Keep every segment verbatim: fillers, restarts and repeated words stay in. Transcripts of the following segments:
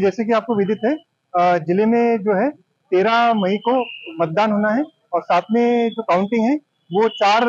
जैसे कि आपको विदित है, जिले में जो है तेरह मई को मतदान होना है और साथ में जो काउंटिंग है वो चार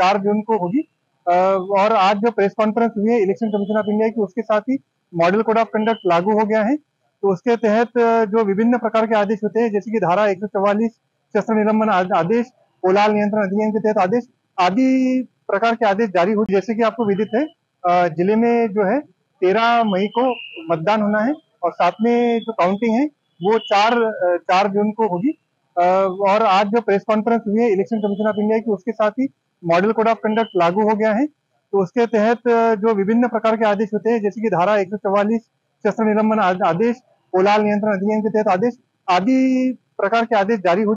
चार जून को होगी। और आज जो प्रेस कॉन्फ्रेंस हुई है इलेक्शन कमीशन ऑफ इंडिया की, उसके साथ ही मॉडल कोड ऑफ कंडक्ट लागू हो गया है, तो उसके तहत जो विभिन्न प्रकार के आदेश होते हैं जैसे कि धारा एक सौ चौवालीस शस्त्र निलंबन आदेश, ओलाल नियंत्रण अधिनियम के तहत आदेश आदि प्रकार के आदेश जारी हुए। जैसे कि आपको विदित है, जिले में जो है तेरह मई को मतदान होना है और साथ में जो काउंटिंग है वो चार चार जून को होगी। और आज जो प्रेस कॉन्फ्रेंस हुई है इलेक्शन कमीशन ऑफ इंडिया की, उसके साथ ही मॉडल कोड ऑफ कंडक्ट लागू हो गया है, तो उसके तहत जो विभिन्न प्रकार के आदेश होते हैं जैसे कि धारा एक सौ चौवालीस शस्त्र निलंबन आदेश, ओलाल नियंत्रण अधिनियम के तहत आदेश आदि प्रकार के आदेश जारी हो।